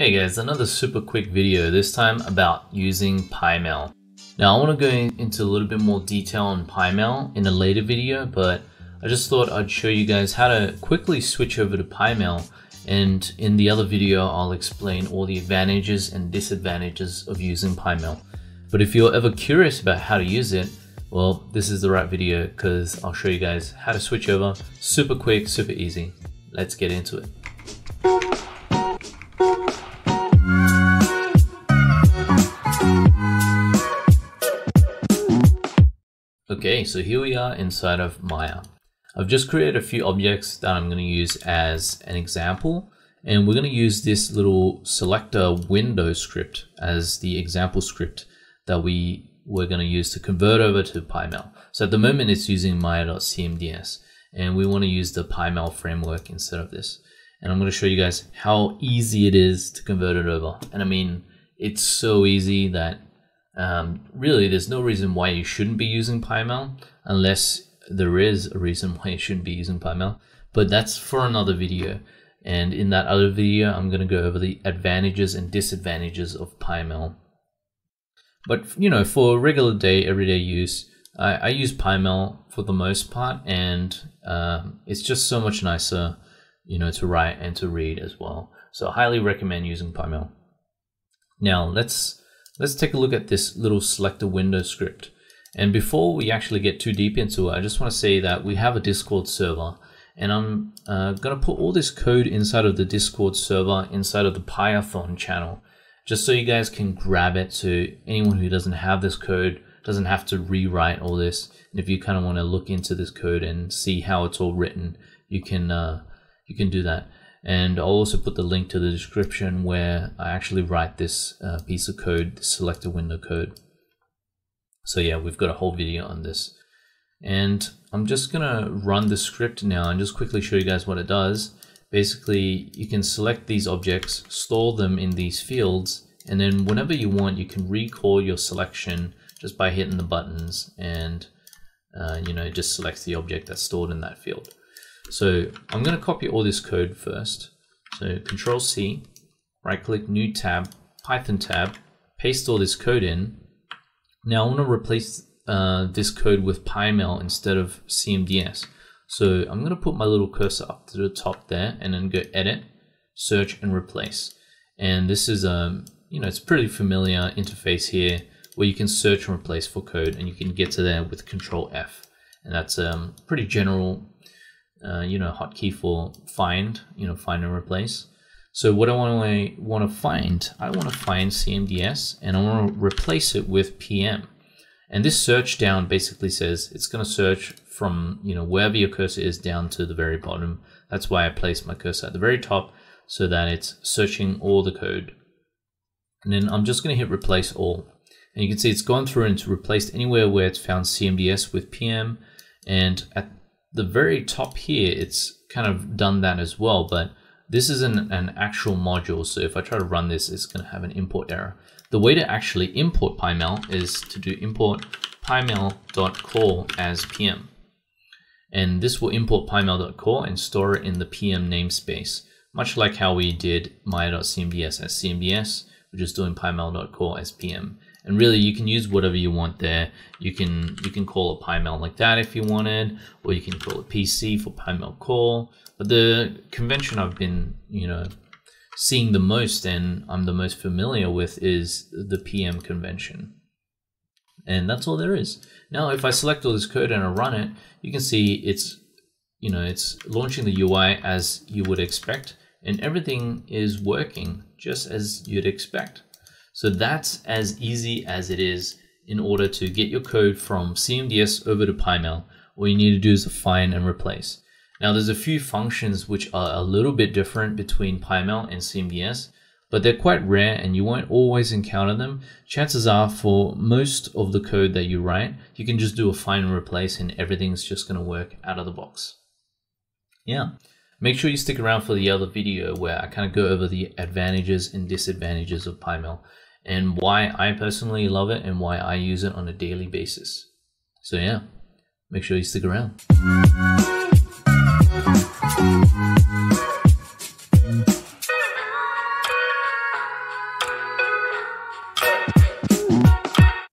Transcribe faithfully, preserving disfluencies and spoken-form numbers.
Hey guys, another super quick video, this time about using PyMel. Now I want to go into a little bit more detail on PyMel in a later video, but I just thought I'd show you guys how to quickly switch over to PyMel, and in the other video I'll explain all the advantages and disadvantages of using PyMel. But if you're ever curious about how to use it, well, this is the right video because I'll show you guys how to switch over super quick, super easy. Let's get into it. Okay, so here we are inside of Maya. I've just created a few objects that I'm going to use as an example, and we're going to use this little selector window script as the example script that we were going to use to convert over to PyMel. So at the moment it's using Maya.cmds, and we want to use the PyMel framework instead of this. And I'm going to show you guys how easy it is to convert it over. And I mean, it's so easy that Um, really, there's no reason why you shouldn't be using PyMel, unless there is a reason why you shouldn't be using PyMel. But that's for another video. And in that other video, I'm going to go over the advantages and disadvantages of PyMel. But, you know, for regular day, everyday use, I, I use PyMel for the most part. And um, it's just so much nicer, you know, to write and to read as well. So I highly recommend using PyMel. Now, let's... Let's take a look at this little selector window script. And before we actually get too deep into it, I just want to say that we have a Discord server, and I'm uh, going to put all this code inside of the Discord server, inside of the Python channel, just so you guys can grab it. So anyone who doesn't have this code doesn't have to rewrite all this. And if you kind of want to look into this code and see how it's all written, you can uh, you can do that. And I'll also put the link to the description where I actually write this uh, piece of code, the selector window code. So yeah, we've got a whole video on this. And I'm just gonna run the script now and just quickly show you guys what it does. Basically, you can select these objects, store them in these fields, and then whenever you want, you can recall your selection just by hitting the buttons, and uh, you know, it just selects the object that's stored in that field. So I'm going to copy all this code first. So Control C, right click, new tab, Python tab, paste all this code in. Now I want to replace uh, this code with PyMel instead of C M D S. So I'm going to put my little cursor up to the top there, and then go edit, search, and replace. And this is, um, you know, it's a pretty familiar interface here where you can search and replace for code, and you can get to there with Control F. And that's um, pretty general. Uh, you know, hotkey for find, you know, find and replace. So what I want to want to find, I want to find C M D S, and I want to replace it with P M. And this search down basically says it's going to search from, you know, wherever your cursor is down to the very bottom. That's why I placed my cursor at the very top, so that it's searching all the code. And then I'm just going to hit replace all. And you can see it's gone through and it's replaced anywhere where it's found C M D S with P M. And at the very top here, it's kind of done that as well, but this isn't an actual module, so if I try to run this, it's going to have an import error. The way to actually import PyMel is to do import pymel.core as P M, and this will import pymel.core and store it in the P M namespace, much like how we did maya.cmds as C M D S. We're just doing pymel.core as P M. And really, you can use whatever you want there. You can you can call it PyMel like that if you wanted, or you can call it P C for PyMel call. But the convention I've been, you know, seeing the most, and I'm the most familiar with, is the P M convention. And that's all there is. Now, if I select all this code and I run it, you can see it's, you know, it's launching the U I as you would expect, and everything is working just as you'd expect. So that's as easy as it is in order to get your code from C M D S over to PyMel. All you need to do is find and replace. Now there's a few functions which are a little bit different between PyMel and C M D S, but they're quite rare and you won't always encounter them. Chances are for most of the code that you write, you can just do a find and replace and everything's just gonna work out of the box. Yeah. Make sure you stick around for the other video where I kind of go over the advantages and disadvantages of PyMel, and why I personally love it and why I use it on a daily basis. So yeah, make sure you stick around.